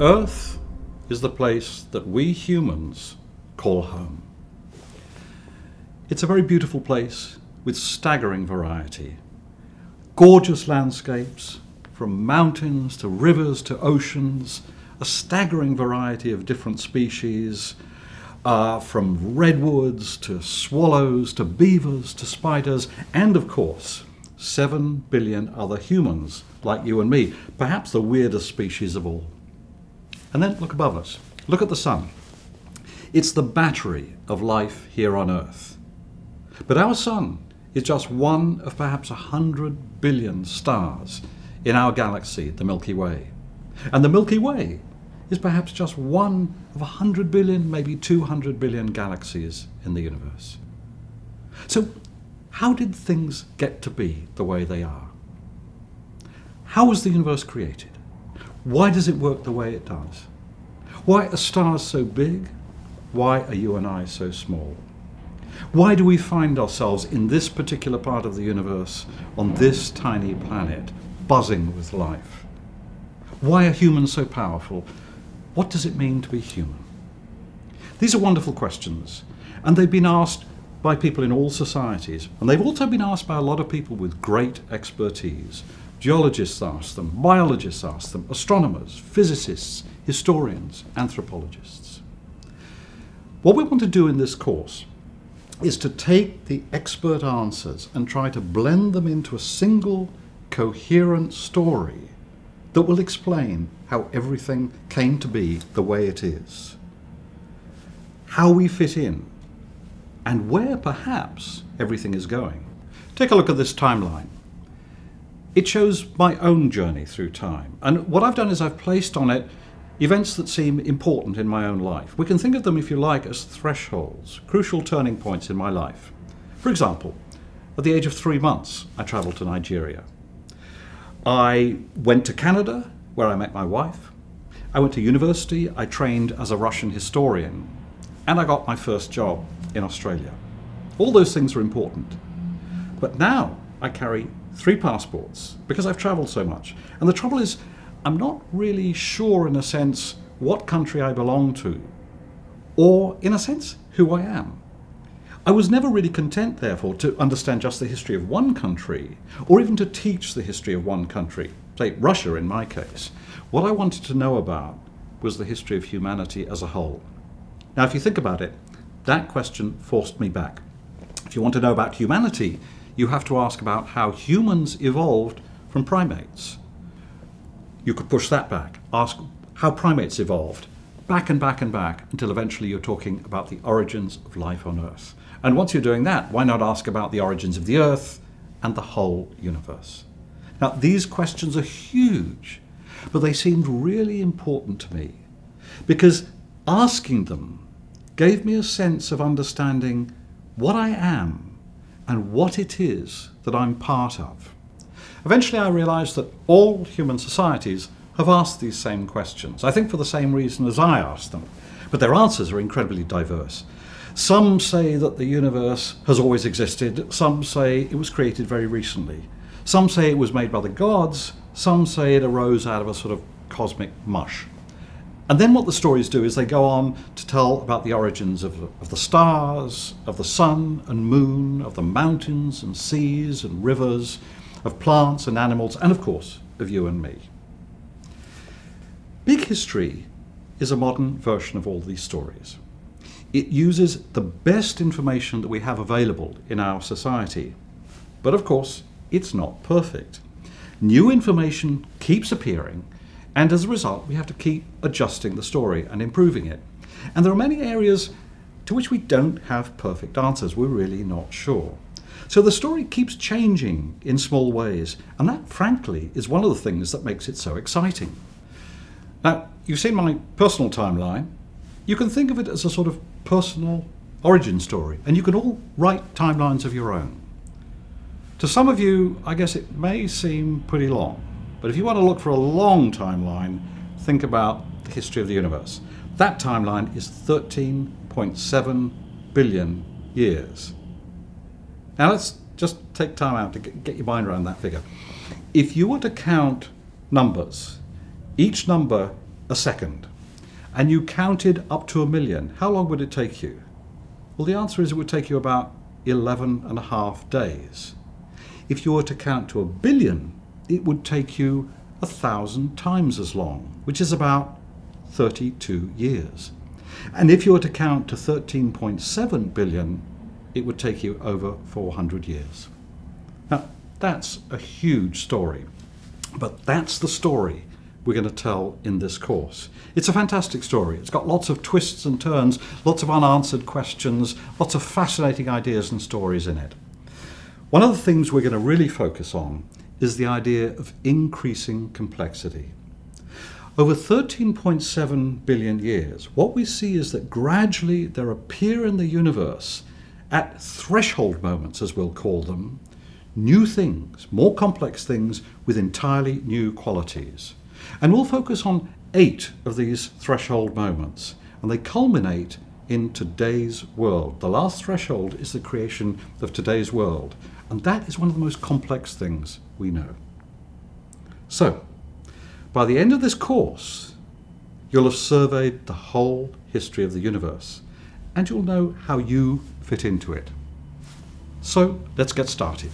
Earth is the place that we humans call home. It's a very beautiful place with staggering variety. Gorgeous landscapes, from mountains to rivers to oceans, a staggering variety of different species, from redwoods to swallows to beavers to spiders, and of course 7 billion other humans like you and me, perhaps the weirdest species of all. And then look above us. Look at the sun. It's the battery of life here on Earth. But our sun is just one of perhaps 100 billion stars in our galaxy, the Milky Way. And the Milky Way is perhaps just one of 100 billion, maybe 200 billion galaxies in the universe. So how did things get to be the way they are? How was the universe created? Why does it work the way it does? Why are stars so big? Why are you and I so small? Why do we find ourselves in this particular part of the universe, on this tiny planet, buzzing with life? Why are humans so powerful? What does it mean to be human? These are wonderful questions, and they've been asked by people in all societies, and they've also been asked by a lot of people with great expertise. Geologists ask them, biologists ask them, astronomers, physicists, historians, anthropologists. What we want to do in this course is to take the expert answers and try to blend them into a single coherent story that will explain how everything came to be the way it is, how we fit in, and where perhaps everything is going. Take a look at this timeline. It shows my own journey through time, and what I've done is I've placed on it events that seem important in my own life. We can think of them, if you like, as thresholds, crucial turning points in my life. For example, at the age of 3 months, I travelled to Nigeria. I went to Canada, where I met my wife. I went to university, I trained as a Russian historian, and I got my first job in Australia. All those things are important. But now I carry 3 passports because I've travelled so much. And the trouble is, I'm not really sure, in a sense, what country I belong to, or, in a sense, who I am. I was never really content, therefore, to understand just the history of one country, or even to teach the history of one country, say Russia in my case. What I wanted to know about was the history of humanity as a whole. Now, if you think about it, that question forced me back. If you want to know about humanity, you have to ask about how humans evolved from primates. You could push that back, ask how primates evolved, back and back and back, until eventually you're talking about the origins of life on Earth. And once you're doing that, why not ask about the origins of the Earth and the whole universe? Now, these questions are huge, but they seemed really important to me, because asking them gave me a sense of understanding what I am and what it is that I'm part of. Eventually I realised that all human societies have asked these same questions, I think for the same reason as I asked them, but their answers are incredibly diverse. Some say that the universe has always existed, some say it was created very recently, some say it was made by the gods, some say it arose out of a sort of cosmic mush. And then what the stories do is they go on to tell about the origins of the stars, of the sun and moon, of the mountains and seas and rivers, of plants and animals, and of course of you and me. Big history is a modern version of all these stories. It uses the best information that we have available in our society, but of course it's not perfect. New information keeps appearing, and as a result we have to keep adjusting the story and improving it. And there are many areas to which we don't have perfect answers, we're really not sure. So the story keeps changing in small ways, and that, frankly, is one of the things that makes it so exciting. Now, you've seen my personal timeline. You can think of it as a sort of personal origin story, and you can all write timelines of your own. To some of you, I guess it may seem pretty long, but if you want to look for a long timeline, think about the history of the universe. That timeline is 13.7 billion years. Now let's just take time out to get your mind around that figure. If you were to count numbers, each number a second, and you counted up to 1,000,000, how long would it take you? Well, the answer is it would take you about 11.5 days. If you were to count to 1,000,000,000, it would take you 1,000 times as long, which is about 32 years. And if you were to count to 13.7 billion, it would take you over 400 years. Now, that's a huge story, but that's the story we're going to tell in this course. It's a fantastic story. It's got lots of twists and turns, lots of unanswered questions, lots of fascinating ideas and stories in it. One of the things we're going to really focus on is the idea of increasing complexity. Over 13.7 billion years, what we see is that gradually there appear in the universe, at threshold moments as we'll call them, new things, more complex things with entirely new qualities. And we'll focus on 8 of these threshold moments, and they culminate in today's world. The last threshold is the creation of today's world, and that is one of the most complex things we know. So, by the end of this course, you'll have surveyed the whole history of the universe, and you'll know how you fit into it. So, let's get started.